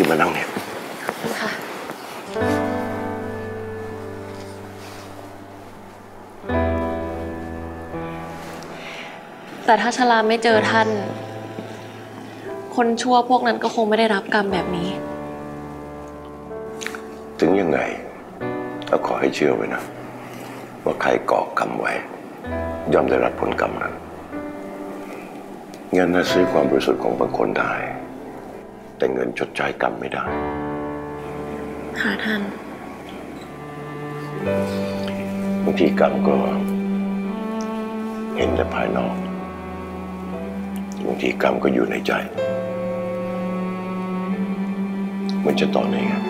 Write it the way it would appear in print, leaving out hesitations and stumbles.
กินมานั่งเนี่ยค่ะแต่ถ้าชลาไม่เจอท่านคนชั่วพวกนั้นก็คงไม่ได้รับกรรมแบบนี้ถึงยังไงก็ขอให้เชื่อไว้นะว่าใครก่อกรรมไว้ย่อมได้รับผลกรรมนั้นเงินน่ะซื้อความบริสุทธิ์ของบางคนได้แต่เงินชดใช้กรรมไม่ได้ค่ะท่านบางทีกรรมก็เห็นแต่ภายนอกบางทีกรรมก็อยู่ในใจมันจะต่อเนื่อง